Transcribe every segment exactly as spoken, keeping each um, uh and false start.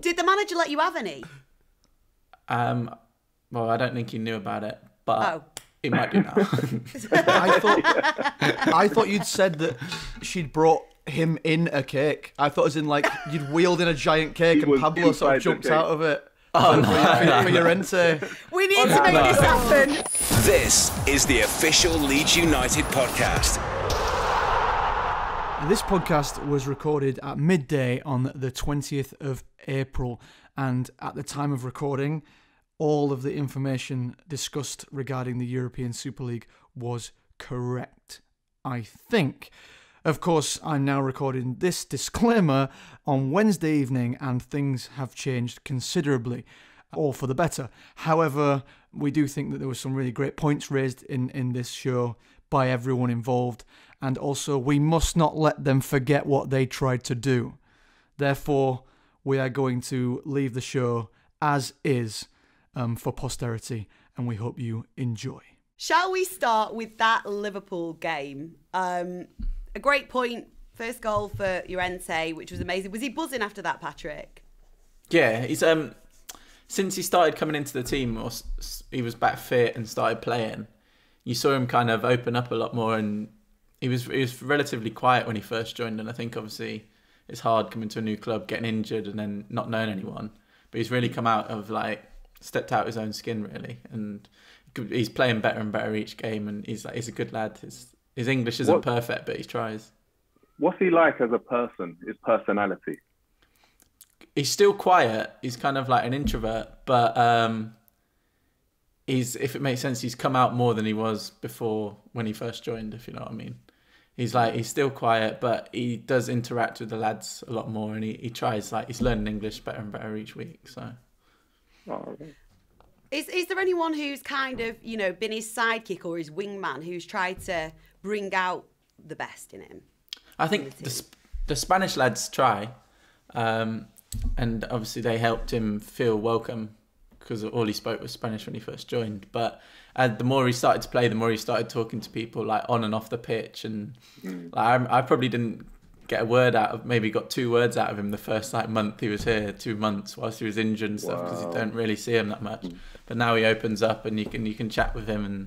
Did the manager let you have any? Um, well, I don't think he knew about it, but oh. he might do now. I thought, I thought you'd said that she'd brought him in a cake. I thought as in like you'd wheeled in a giant cake he and Pablo sort of jumped out of it. Oh, no. For Llorente. We need oh, to make no. this happen. This is the official Leeds United podcast. This podcast was recorded at midday on the twentieth of April, and at the time of recording, all of the information discussed regarding the European Super League was correct, I think. Of course, I'm now recording this disclaimer on Wednesday evening, and things have changed considerably, all for the better. However, we do think that there were some really great points raised in, in this show by everyone involved, and also we must not let them forget what they tried to do. Therefore, we are going to leave the show as is um, for posterity, and we hope you enjoy. Shall we start with that Liverpool game? Um... A great point. First goal for Llorente, which was amazing. Was he buzzing after that, Patrick? Yeah, he's um since he started coming into the team, or he was back fit and started playing, you saw him kind of open up a lot more, and he was he was relatively quiet when he first joined. And I think obviously it's hard coming to a new club, getting injured, and then not knowing anyone. But he's really come out of like stepped out his own skin really, and he's playing better and better each game. And he's like he's a good lad. He's, His English isn't what, perfect, but he tries. What's he like as a person, his personality? He's still quiet. He's kind of like an introvert, but um, he's, if it makes sense, he's come out more than he was before when he first joined, if you know what I mean. He's like, he's still quiet, but he does interact with the lads a lot more, and he, he tries, like, he's learning English better and better each week, so. Oh, Is is there anyone who's kind of, you know, been his sidekick or his wingman who's tried to bring out the best in him? I think the, Sp the Spanish lads try. Um, and obviously they helped him feel welcome because all he spoke was Spanish when he first joined. But uh, the more he started to play, the more he started talking to people like on and off the pitch. And like, I, I probably didn't get a word out of, maybe got two words out of him the first like month he was here, two months whilst he was injured and stuff, because wow. you don't really see him that much. But now he opens up and you can you can chat with him, and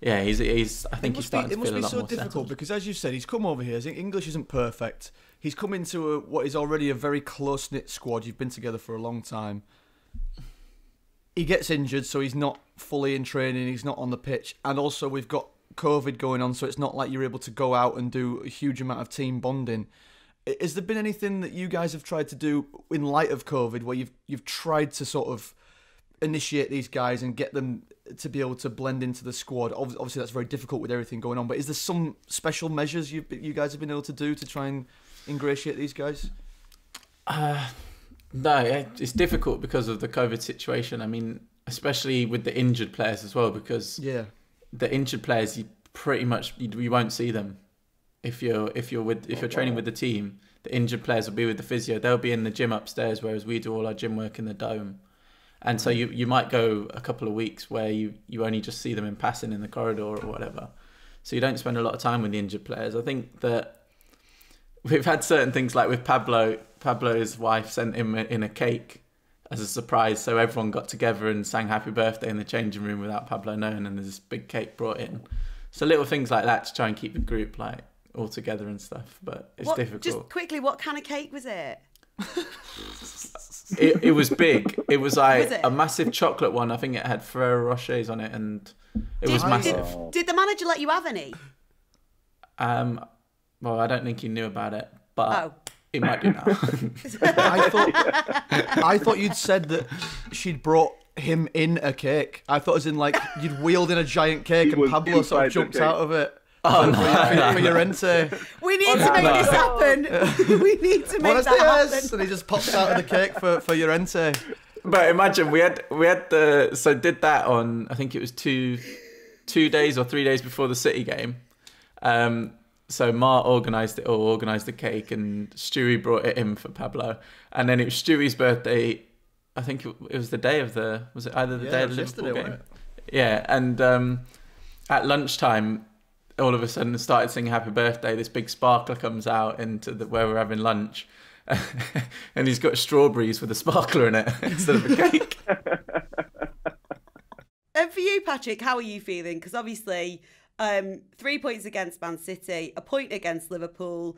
yeah, he's he's I think he's starting to feel a lot more. It must be so difficult settled. Because as you said, he's come over here. His English isn't perfect. He's come into a, what is already a very close knit squad. You've been together for a long time. He gets injured, so he's not fully in training. He's not on the pitch, and also we've got COVID going on, so it's not like you're able to go out and do a huge amount of team bonding. Has there been anything that you guys have tried to do in light of COVID where you've you've tried to sort of initiate these guys and get them to be able to blend into the squad? Obviously that's very difficult with everything going on, but is there some special measures you you guys have been able to do to try and ingratiate these guys? Uh, no, it's difficult because of the COVID situation. I mean, especially with the injured players as well, because yeah. the injured players, you pretty much you, you won't see them if you're if you're with if you're training with the team. The injured players will be with the physio. They'll be in the gym upstairs, whereas we do all our gym work in the dome. And so you you might go a couple of weeks where you you only just see them in passing in the corridor or whatever. So you don't spend a lot of time with the injured players. I think that we've had certain things like with Pablo. Pablo's wife sent him in a cake as a surprise, so everyone got together and sang happy birthday in the changing room without Pablo knowing, and there's this big cake brought in. So little things like that to try and keep the group like all together and stuff, but it's what, difficult. Just quickly, what kind of cake was it? it, it was big. It was like was it? a massive chocolate one. I think it had Ferrero Rochers on it, and it did, was massive. Did, did the manager let you have any? Um, well, I don't think he knew about it, but... Oh. He might do now. I thought I thought you'd said that she'd brought him in a cake. I thought as in like you'd wheeled in a giant cake he and Pablo sort of jumped out of it. Oh, no, no, for Llorente. We need oh, to make no. this happen. We need to make Buenos that dias. happen. And he just pops out of the cake for for Llorente. But imagine we had we had the so did that on I think it was two two days or three days before the City game. Um. So Ma organised it all, organised the cake, and Stewie brought it in for Pablo. And then it was Stewie's birthday. I think it was the day of the... Was it either the yeah, day of the Liverpool game? Yeah, and um, at lunchtime, all of a sudden started singing happy birthday. This big sparkler comes out into the, where we're having lunch. and he's got strawberries with a sparkler in it instead of a cake. And for you, Patrick, how are you feeling? Because obviously, um, three points against Man City, a point against Liverpool.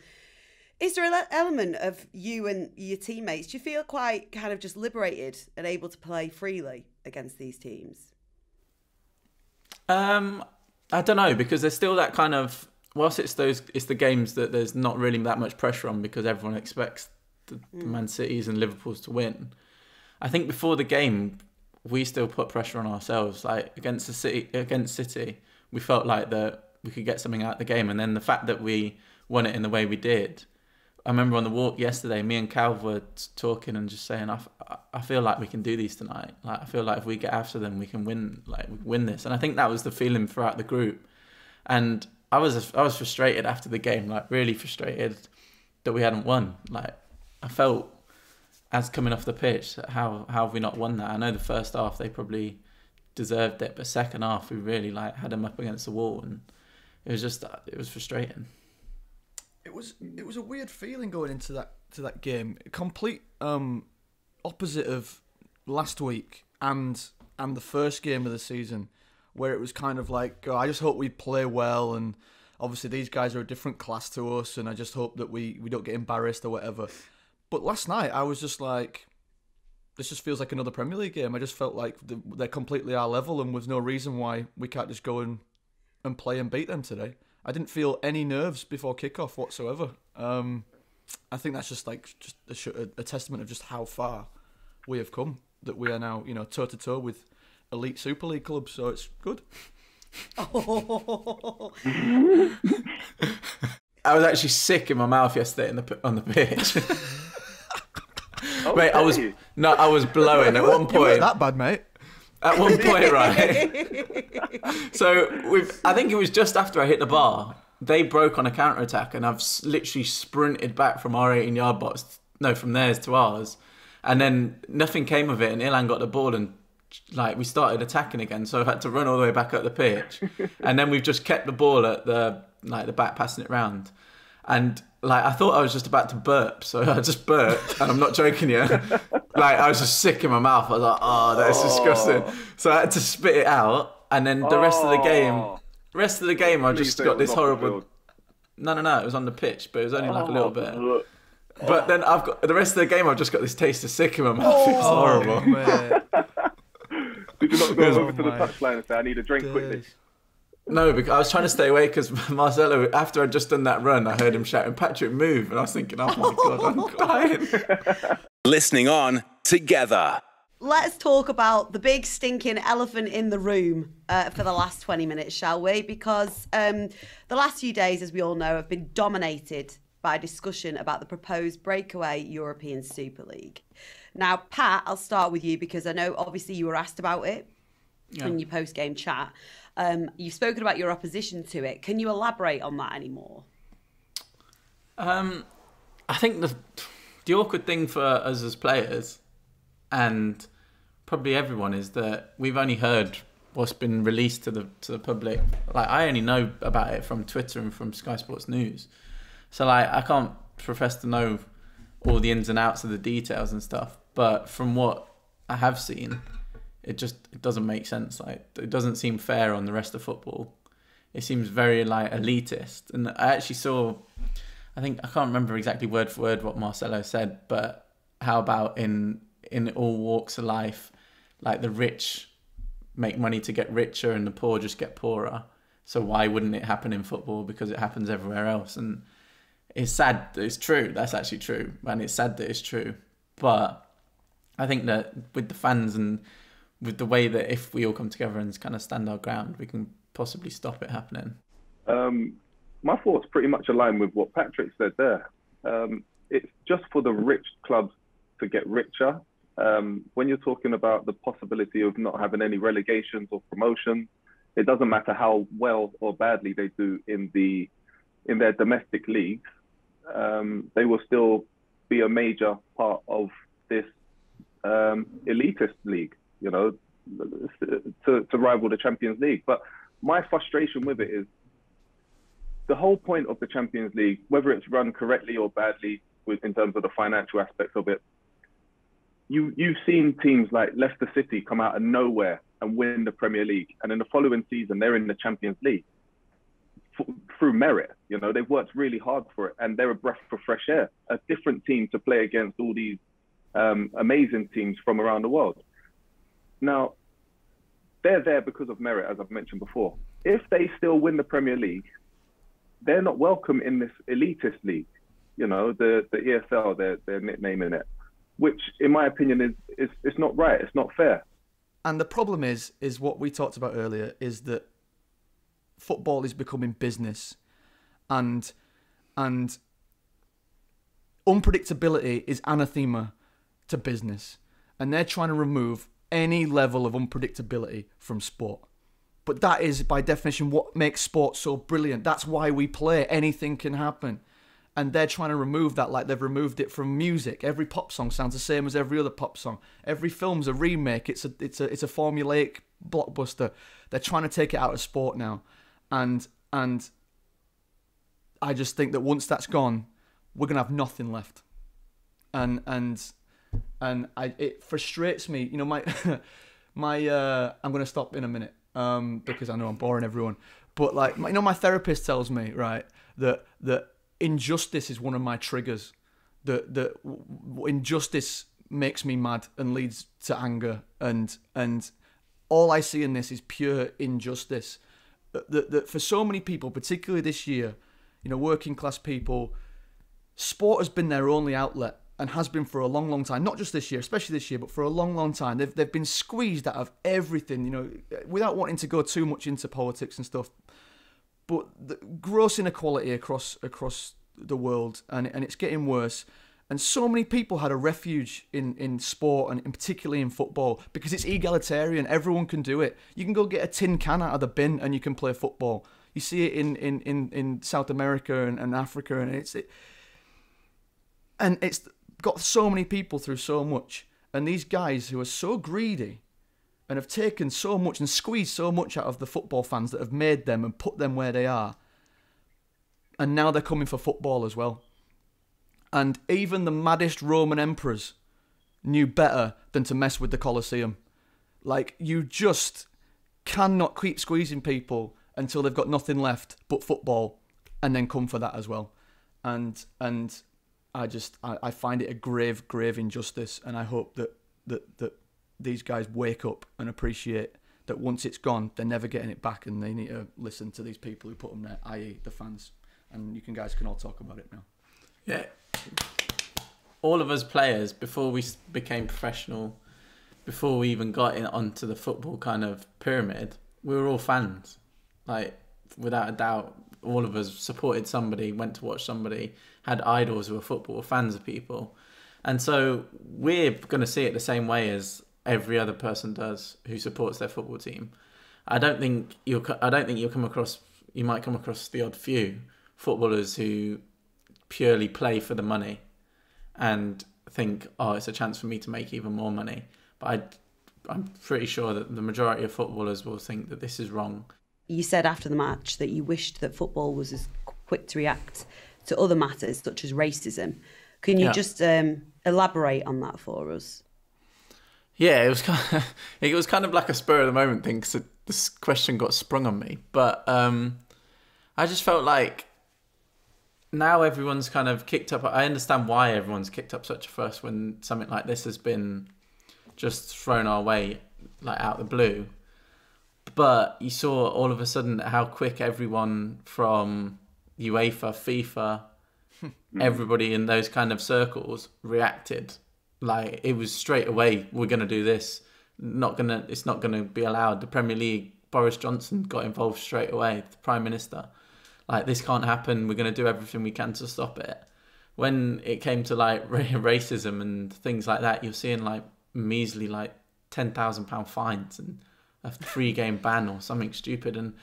Is there an element of you and your teammates? Do you feel quite kind of just liberated and able to play freely against these teams? Um, I don't know, because there's still that kind of, whilst it's those, it's the games that there's not really that much pressure on because everyone expects the, mm. the Man Cities and Liverpools to win. I think before the game, we still put pressure on ourselves. Like against the City, against City, we felt like that we could get something out of the game, and then the fact that we won it in the way we did. I remember on the walk yesterday, me and Calv were talking and just saying, I, I feel like we can do these tonight. Like I feel like if we get after them, we can win. Like we win this, and I think that was the feeling throughout the group. And I was I was frustrated after the game, like really frustrated that we hadn't won. Like I felt as coming off the pitch, how how have we not won that? I know the first half they probably deserved it, but second half we really like had them up against the wall, and it was just it was frustrating. It was it was a weird feeling going into that to that game. Complete um, opposite of last week and and the first game of the season, where it was kind of like, oh, I just hope we play well, and obviously these guys are a different class to us, and I just hope that we we don't get embarrassed or whatever. But last night I was just like, this just feels like another Premier League game. I just felt like they're completely our level, and there's no reason why we can't just go and and play and beat them today. I didn't feel any nerves before kickoff whatsoever. Um, I think that's just like just a, a testament of just how far we have come. That we are now, you know, toe to toe with elite Super League clubs. So it's good. Oh. I was actually sick in my mouth yesterday in the on the pitch. Oh, mate, I was no, I was blowing at one point. You weren't that bad, mate. At one point, right? So we've, I think it was just after I hit the bar, they broke on a counter-attack, and I've literally sprinted back from our eighteen-yard box, no, from theirs to ours, and then nothing came of it, and Ilan got the ball, and like we started attacking again, so I've had to run all the way back up the pitch, and then we've just kept the ball at the like the back, passing it round, and like I thought I was just about to burp, so I just burped, and I'm not joking you. Like I was just sick in my mouth. I was like, "Oh, that is oh. disgusting." So I had to spit it out, and then the oh. rest of the game, rest of the game, I just got this horrible. No, no, no. It was on the pitch, but it was only oh. like a little bit. Oh. But then I've got the rest of the game. I've just got this taste of sick in my mouth. Oh. It was horrible. Man. Did you not go over oh, to the touchline and say, "I need a drink Dude. quickly"? No, because I was trying to stay away because Marcelo, after I'd just done that run, I heard him shouting, "Patrick, move!" And I was thinking, "Oh my god, I'm dying." Listening on together. Let's talk about the big stinking elephant in the room uh, for the last twenty minutes, shall we? Because um, the last few days, as we all know, have been dominated by discussion about the proposed breakaway European Super League. Now, Pat, I'll start with you because I know obviously you were asked about it yeah. in your post-game chat. Um, you've spoken about your opposition to it. Can you elaborate on that anymore? Um, I think the, the awkward thing for us as players and probably everyone is that we've only heard what's been released to the, to the public. Like I only know about it from Twitter and from Sky Sports News. So like, I can't profess to know all the ins and outs of the details and stuff, but from what I have seen, It just it doesn't make sense. Like it doesn't seem fair on the rest of football. It seems very like elitist. And I actually saw, I think I can't remember exactly word for word what Marcelo said, but how about in in all walks of life, like the rich make money to get richer and the poor just get poorer. So why wouldn't it happen in football? Because it happens everywhere else. And it's sad that it's true. That's actually true, and it's sad that it's true. But I think that with the fans and with the way that if we all come together and kind of stand our ground, we can possibly stop it happening. Um, my thoughts pretty much align with what Patrick said there. Um, it's just for the rich clubs to get richer. Um, when you're talking about the possibility of not having any relegations or promotions, it doesn't matter how well or badly they do in, the, in their domestic leagues. Um, they will still be a major part of this um, elitist league. You know, to, to rival the Champions League. But my frustration with it is the whole point of the Champions League, whether it's run correctly or badly, with in terms of the financial aspects of it. You, you've seen teams like Leicester City come out of nowhere and win the Premier League. And in the following season, they're in the Champions League F through merit. You know, they've worked really hard for it, and they're a breath of fresh air, a different team to play against all these um, amazing teams from around the world. Now, they're there because of merit, as I've mentioned before. If they still win the Premier League, they're not welcome in this elitist league, you know, the, the E S L, they're, they're nicknaming it, which in my opinion is, is it's not right, it's not fair. And the problem is, is what we talked about earlier, is that football is becoming business, and, and unpredictability is anathema to business, and they're trying to remove any level of unpredictability from sport. But that is, by definition, what makes sport so brilliant. That's why we play. Anything can happen. And they're trying to remove that, like they've removed it from music. Every pop song sounds the same as every other pop song. Every film's a remake. It's a, it's a, it's a formulaic blockbuster. They're trying to take it out of sport now. And, and I just think that once that's gone, we're going to have nothing left. And, and, and I, it frustrates me. You know, my, my uh, I'm going to stop in a minute. Um, because I know I'm boring everyone, but like, you know, my therapist tells me, right, that that injustice is one of my triggers. That that injustice makes me mad and leads to anger, and and all I see in this is pure injustice. That that for so many people, particularly this year, you know, working class people, sport has been their only outlet. And has been for a long, long time. Not just this year, especially this year, but for a long, long time. They've, they've been squeezed out of everything, you know, without wanting to go too much into politics and stuff. But the gross inequality across across the world, and, and it's getting worse. And so many people had a refuge in, in sport, and in particularly in football, because it's egalitarian. Everyone can do it. You can go get a tin can out of the bin and you can play football. You see it in, in, in, in South America and, and Africa. And it's... It, and it's... got so many people through so much, and these guys who are so greedy and have taken so much and squeezed so much out of the football fans that have made them and put them where they are, and now they're coming for football as well. And even the maddest Roman emperors knew better than to mess with the Colosseum. Like, you just cannot keep squeezing people until they've got nothing left but football, and then come for that as well. And and I just, I, I find it a grave, grave injustice, and I hope that, that that these guys wake up and appreciate that once it's gone, they're never getting it back, and they need to listen to these people who put them there, that is the fans. And you can guys can all talk about it now. Yeah. All of us players, before we became professional, before we even got in onto the football kind of pyramid, we were all fans. Like, without a doubt, all of us supported somebody, went to watch somebody, had idols who were football fans of people. And so we're going to see it the same way as every other person does who supports their football team. I don't think you'll, I don't think you'll come across, you might come across the odd few footballers who purely play for the money and think, oh, it's a chance for me to make even more money. But I, I'm pretty sure that the majority of footballers will think that this is wrong. You said after the match that you wished that football was as quick to react to other matters, such as racism. Can you yeah. just um, elaborate on that for us? Yeah, it was kind of, it was kind of like a spur of the moment thing, because this question got sprung on me. But um, I just felt like now everyone's kind of kicked up. I understand why everyone's kicked up such a fuss when something like this has been just thrown our way, like out the blue. But you saw all of a sudden how quick everyone from UEFA, FIFA, everybody in those kind of circles reacted. Like, it was straight away, we're going to do this. Not gonna, it's not going to be allowed. The Premier League, Boris Johnson got involved straight away, the Prime Minister. Like, this can't happen. We're going to do everything we can to stop it. When it came to, like, racism and things like that, you're seeing, like, measly, like, ten thousand pound fines and a three-game ban or something stupid, and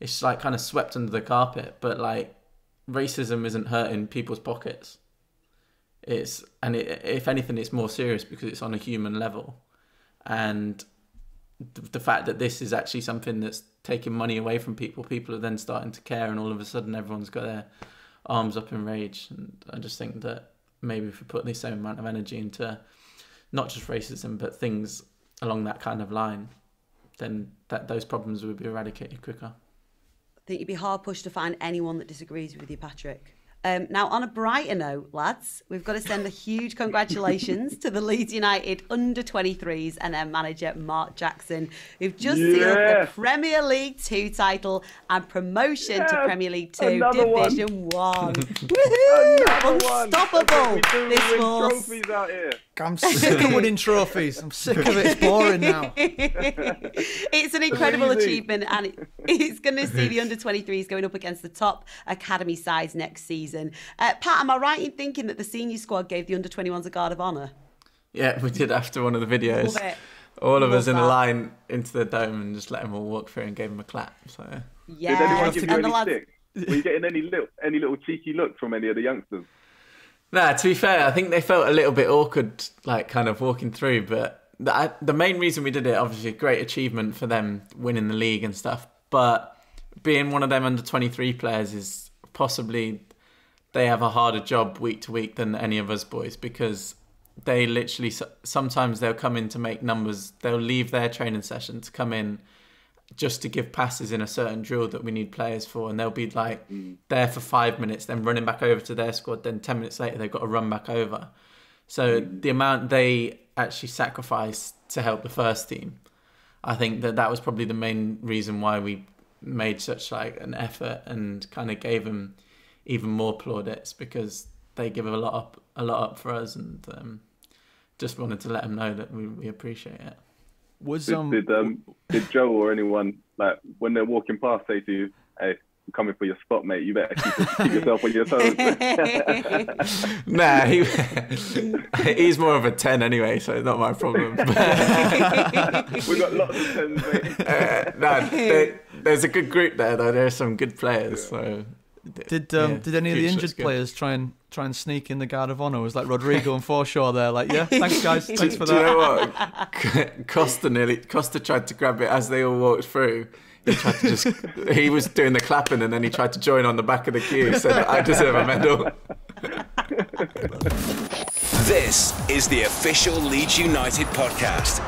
it's like kind of swept under the carpet. But like, racism isn't hurting people's pockets. It's and it, if anything, it's more serious because it's on a human level, and th the fact that this is actually something that's taking money away from people, people are then starting to care, and all of a sudden everyone's got their arms up in rage. And I just think that maybe if we put the same amount of energy into not just racism, but things along that kind of line, then that those problems would be eradicated quicker. I think you'd be hard-pushed to find anyone that disagrees with you, Patrick. Um, now, on a brighter note, lads, we've got to send a huge congratulations to the Leeds United under twenty-threes and their manager, Mark Jackson, who've just yeah. sealed the Premier League two title and promotion yeah. to Premier League two Another Division one. one. Woohoo! Unstoppable! One. This was... trophies out here. I'm sick of winning trophies. I'm sick of it. It's boring now. It's an incredible achievement, and it, it's going to see the under twenty-threes going up against the top academy sides next season. Uh, Pat, am I right in thinking that the senior squad gave the under twenty-ones a guard of honour? Yeah, we did after one of the videos. Love it. All of Love us in that. a line into the dome and just let them all walk through and gave them a clap. So yeah. Did anyone give you any lads... stick? Were you getting any little, any little cheeky look from any of the youngsters? Nah, to be fair, I think they felt a little bit awkward, like kind of walking through. But the, I, the main reason we did it, obviously, a great achievement for them winning the league and stuff. But being one of them under twenty-three players is possibly they have a harder job week to week than any of us boys, because they literally sometimes they'll come in to make numbers. They'll leave their training session to come in just to give passes in a certain drill that we need players for, and they'll be like there for five minutes, then running back over to their squad, then ten minutes later they've got to run back over. So the amount they actually sacrificed to help the first team, I think that that was probably the main reason why we made such like an effort and kind of gave them even more plaudits, because they give a lot up, a lot up for us, and um, just wanted to let them know that we, we appreciate it. Was, um... Did, did, um, did Joe or anyone, like, when they're walking past, say to you, hey, I'm coming for your spot, mate, you better keep, keep yourself on your toes? Nah, he, he's more of a ten anyway, so it's not my problem. We've got lots of tens, mate. Uh, nah, they, there's a good group there, though. There are some good players, yeah. so... Did um, yeah, did any of the injured players try and try and sneak in the guard of honour? Was like Rodrigo and Forshaw there, like, yeah, thanks guys, thanks for that. Do you know what? Costa nearly Costa tried to grab it as they all walked through. He tried to just he was doing the clapping, and then he tried to join on the back of the queue. So I deserve a medal. This is the official Leeds United podcast.